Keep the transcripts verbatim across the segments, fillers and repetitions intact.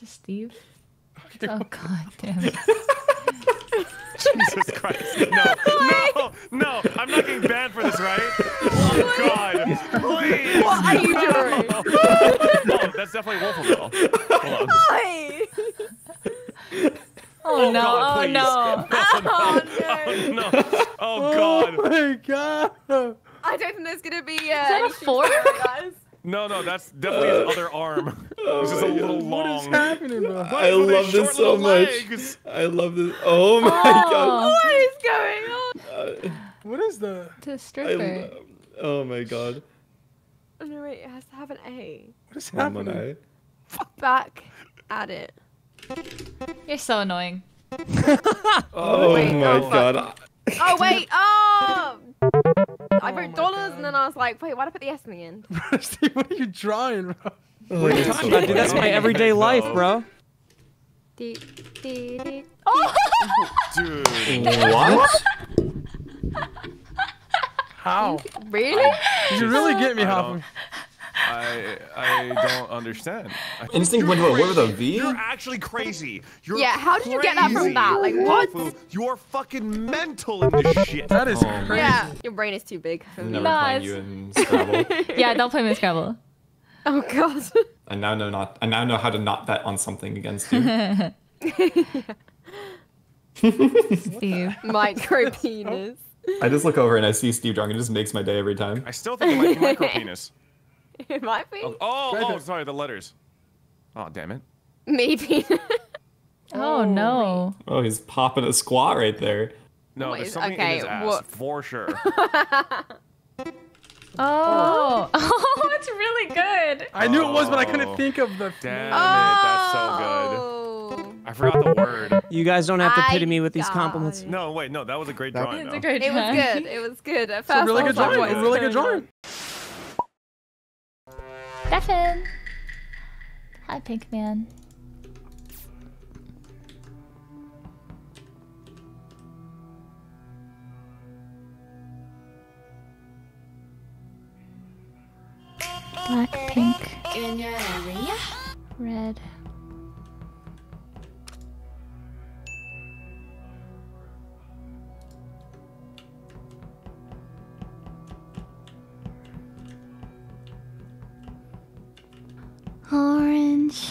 This is Steve. Okay. Oh, God damn it. Jesus Christ. No, no, no. I'm not getting banned for this, right? Oh, God. Please. What are you doing? No, that's definitely Wolfabelle. Hold on. Oh, oh, no. God, oh, no. Oh, no. Oh, no. Oh, God. Oh, my God. I don't think there's going to be... Uh, is that a fork? No, no, that's definitely uh, his other arm. Oh, it's just a little God. Long. What is happening, bro? I love this so much. Legs. I love this. Oh my oh, God. What is going on? Uh, what is the... It's a stripper. I, oh my God. Oh, no, wait, it has to have an A. What is oh, happening? Back at it. You're so annoying. Oh wait, my oh, God. Oh, wait. Oh! I wrote oh dollars God. And then I was like, wait, why did I put the S in the end? Steve, what are you drawing, bro? What are you talking about? That's my everyday life, bro. Dude, what? How? Really? Did you really get me, Hoffman? I I don't understand. Instinct window with a V? You're actually crazy. You're yeah, how did crazy. You get that from that? Like what? You're fucking mental in this shit. That is oh, crazy. Yeah, your brain is too big for me. Nice. You in Scrabble. Yeah, don't play me in Scrabble. Oh God. I now know not. I now know how to not bet on something against you. Steve, micro penis. I just look over and I see Steve drawing. It just makes my day every time. I still think it might be micro penis. It might be. Oh, oh, oh, sorry, the letters. Oh, damn it. Maybe. Oh, no. Oh, he's popping a squat right there. No, what there's is, something okay, in his ass, what? For sure. oh. oh. Oh, it's really good. I knew it was, but I couldn't think of the... Damn oh. it, that's so good. I forgot the word. You guys don't have to pity me with these compliments. No, wait, no, that was a great that drawing, was a great It drawing. Was good, it was good. It's a really good drawing, it was really good drawing. Stefan! Hi, Pink Man. Black, pink, in your area. Red. Orange.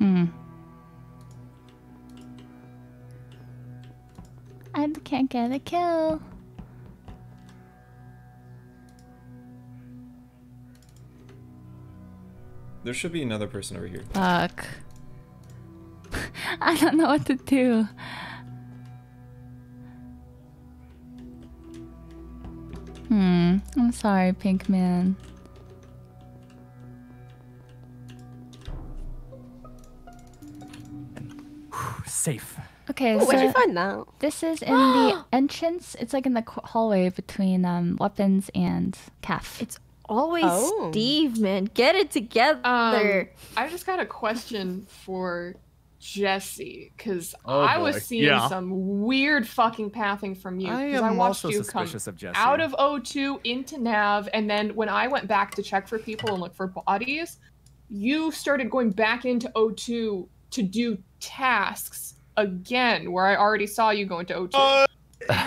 Hmm. I can't get a kill. There should be another person over here. Fuck. I don't know what to do. Hmm, I'm sorry, Pink Man. Whew, safe. Okay, oh, so where'd you find that? This is in the entrance. It's like in the hallway between um, weapons and calf. It's always oh. Steve, man. Get it together. Um, I just got a question for Jesse, because oh, I was seeing yeah. some weird fucking pathing from you. I am I watched also you suspicious come of Jesse. Out of O two into Nav, and then when I went back to check for people and look for bodies, you started going back into O two to do tasks again, where I already saw you going to O two. Uh,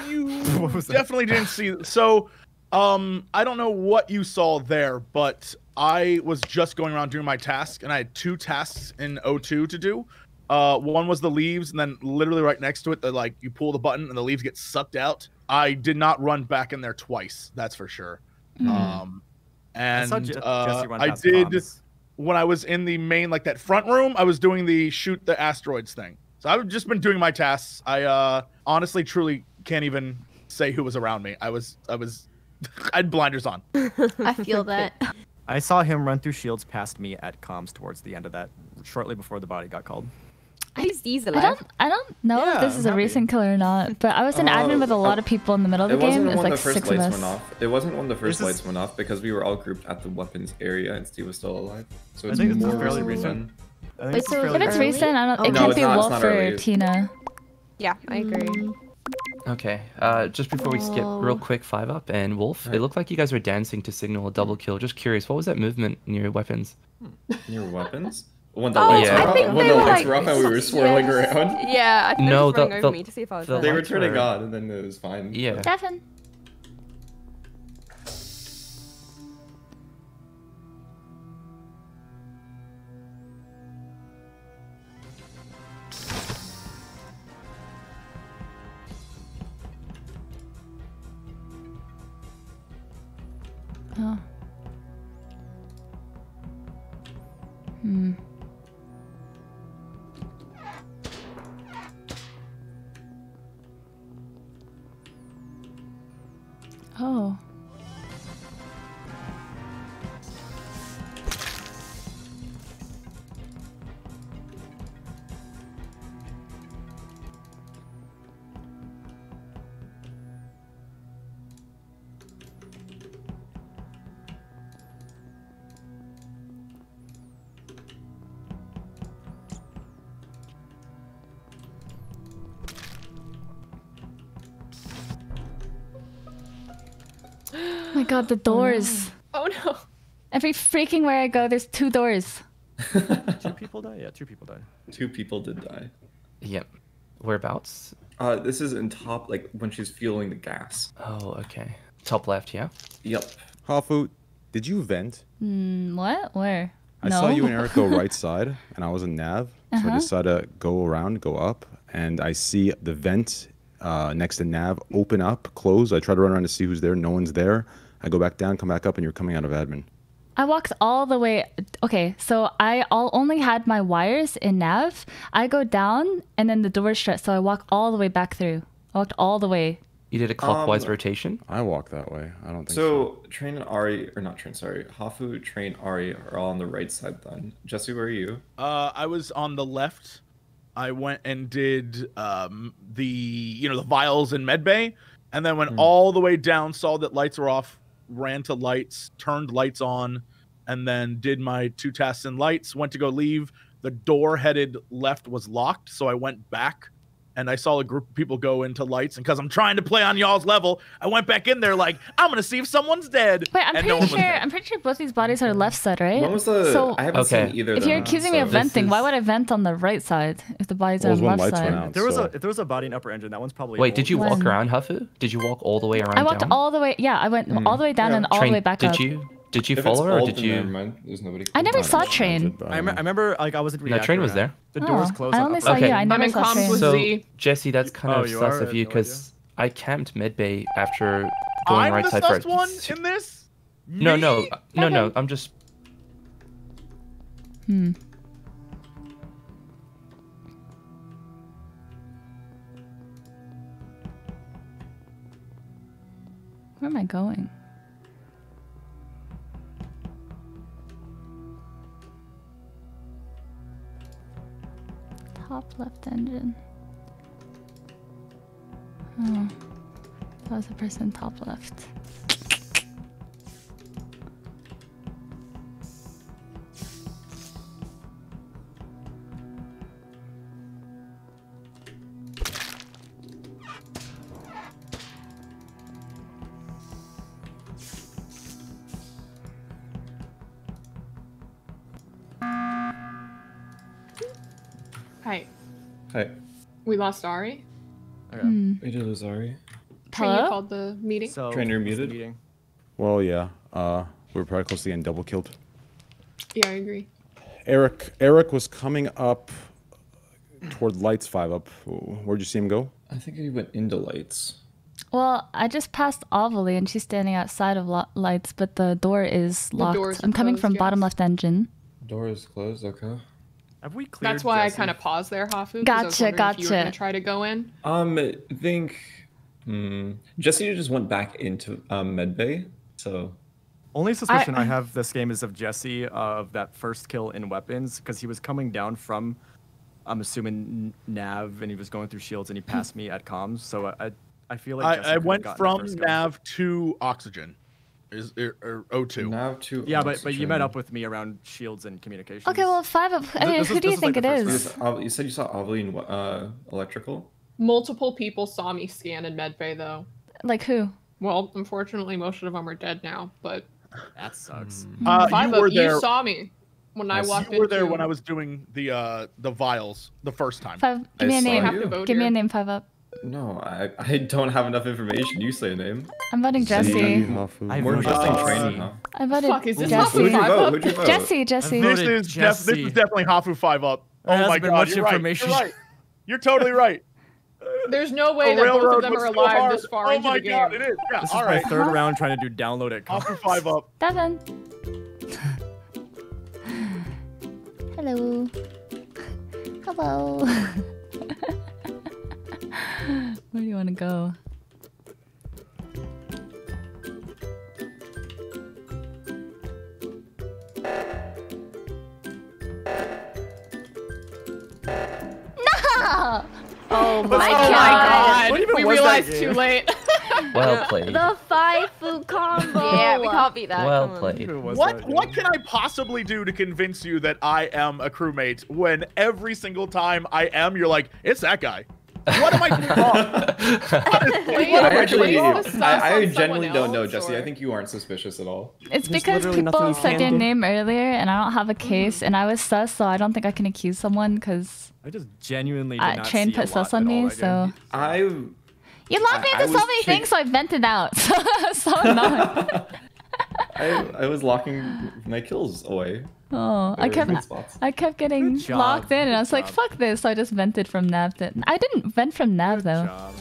you what was that? Definitely didn't see. So, um, I don't know what you saw there, but I was just going around doing my task, and I had two tasks in O two to do. Uh, one was the leaves, and then literally right next to it, the, like you pull the button and the leaves get sucked out. I did not run back in there twice, that's for sure. Mm. Um, and I, uh, I did bombs. When I was in the main, like that front room, I was doing the shoot the asteroids thing. So I've just been doing my tasks. I uh, honestly, truly can't even say who was around me. I was, I was, I had blinders on. I feel that. I saw him run through shields past me at comms towards the end of that, shortly before the body got called. I, I don't. I don't know yeah, if this is a recent killer or not. But I was in uh, admin with a lot of people in the middle of the it game. It was like six of us. Went off. It wasn't when the first this lights is... went off because we were all grouped at the weapons area and Steve was still alive. So it's I think more it's fairly recent. I think Wait, it's so fairly if it's recent, I don't. Oh, it no, can't be Wolf or Tina. Yeah, I agree. Mm. Okay, uh, just before we skip, real quick, five up and Wolf, right. It looked like you guys were dancing to signal a double kill. Just curious, what was that movement near your weapons? Near weapons? When the oh, lights yeah. were up, when the lights like, were up and we were swirling yes. around? Yeah, I think no, they were the, over the, me to see if I was the They were turning were... on and then it was fine. Yeah. Devin. Oh. Hmm. Oh. Oh my god, the doors. Oh no. Oh no. Every freaking where I go, there's two doors. Two people die? Yeah, two people died. Two people did die. Yep. Whereabouts? Uh, this is in top, like, when she's fueling the gas. Oh, okay. Top left, yeah? Yep. Hafu, did you vent? Mm, what? Where? I no. saw you and Eric go right side, and I was in nav, so uh-huh. I decided to go around, go up, and I see the vent uh, next to nav open up, close. I try to run around to see who's there. No one's there. I go back down, come back up, and you're coming out of admin. I walked all the way. Okay, so I all only had my wires in nav. I go down, and then the door shuts, so I walk all the way back through. I walked all the way. You did a clockwise um, rotation? I walked that way. I don't think so. So, Train and Ari, or not Train, sorry. Hafu, Train, Ari are all on the right side then. Jesse, where are you? Uh, I was on the left. I went and did um, the, you know, the vials in medbay, and then went mm. all the way down, saw that lights were off, ran to lights, turned lights on, and then did my two tasks in lights, went to go leave. The door headed left was locked, so I went back, and I saw a group of people go into lights, and because I'm trying to play on y'all's level, I went back in there like, I'm going to see if someone's dead. Wait, I'm, and pretty, no sure, I'm pretty sure both these bodies are left side, right? When was the, so, I haven't okay. seen either of them. If you're accusing so me of venting, is... why would I vent on the right side if the bodies well, are on the left side? Out, if, there was so. a, if there was a body in upper engine, that one's probably... Wait, old. did you walk when... around, Hafu? Did you walk all the way around I walked down? all the way... Yeah, I went mm. all the way down yeah. and all Train, the way back did up. You? Did you if follow her, or did you? Nobody I never saw Train. I, I remember, like, I wasn't reacting. No, Train was there. The doors oh, closed. I only saw okay. you. I never I'm saw Train. So, Jesse, that's kind oh, of sus of you, because no I camped medbay after going I'm right side first. I'm the sus one in this? Me? No, no, no, okay. no. I'm just. Hmm. Where am I going? Top left engine. Oh, that was the person top left. We lost Ari. Okay. Mm. We did lose Ari. Hello? Trainer called the meeting. So, Trainer muted. Meeting. Well, yeah. Uh, we were probably close to the end, double killed. Yeah, I agree. Eric, Eric was coming up toward lights. Five up. Where'd you see him go? I think he went into lights. Well, I just passed Ovilee, and she's standing outside of lights, but the door is locked. I'm closed, coming from yes. bottom left engine. Door is closed. Okay. Have we cleared That's why Jesse? I kind of paused there, Hafu. Gotcha, gotcha. If you were gonna try to go in. Um, I think hmm, Jesse just went back into um, medbay. So, only suspicion I, I have this game is of Jesse uh, of that first kill in weapons, because he was coming down from, I'm assuming nav, and he was going through shields, and he passed me at comms. So I, I, I feel like Jesse I, I went from nav to oxygen. Is or, or O two? Nav to yeah, but but you met up with me around shields and communications. Okay, well, five up. I mean, who do you think it is? You said you saw Ovilee in uh, electrical. Multiple people saw me scan in medbay, though. Like who? Well, unfortunately, most of them are dead now, but... That sucks. Uh, Five you, were up, there. You saw me when yes, I walked in. You were into... there when I was doing the uh, the vials the first time. Five, give me I a name. Give here. me a name, five up. No, I, I don't have enough information. You say a name. I'm voting Jesse. I'm voting Jesse. I voted Fuck, is this Jesse. Hafu five up? Vote? Vote? Jesse, Jesse. This is, Jesse. Def this is definitely Hafu five up. Oh my god, you're right. You're right. You're totally right. There's no way the that both of them are alive hard. this far oh into the game. Oh my god, it is. Yeah, this all is right. my third round trying to do download it. Hafu five up. Seven. Hello. Hello. Where do you want to go? No! Oh my, oh my god. god! What even we realized too late. Well played. The five foot combo. Yeah, we can't beat that. Well played. What what can I possibly do to convince you that I am a crewmate when every single time I am, you're like, it's that guy. What am I doing wrong? I actually, I, I genuinely don't know, Jesse. Or... I think you aren't suspicious at all. It's There's because people said their name earlier, and I don't have a case, and I was sus, so I don't think I can accuse someone because I just genuinely did uh, not train see put a lot sus on me. All, so I, you locked me into so many things, so I vented out. so I'm not. I I was locking my kills away. Oh, I kept I kept getting locked in, and I was like, "Fuck this!" So I just vented from Nav. I didn't vent from Nav though.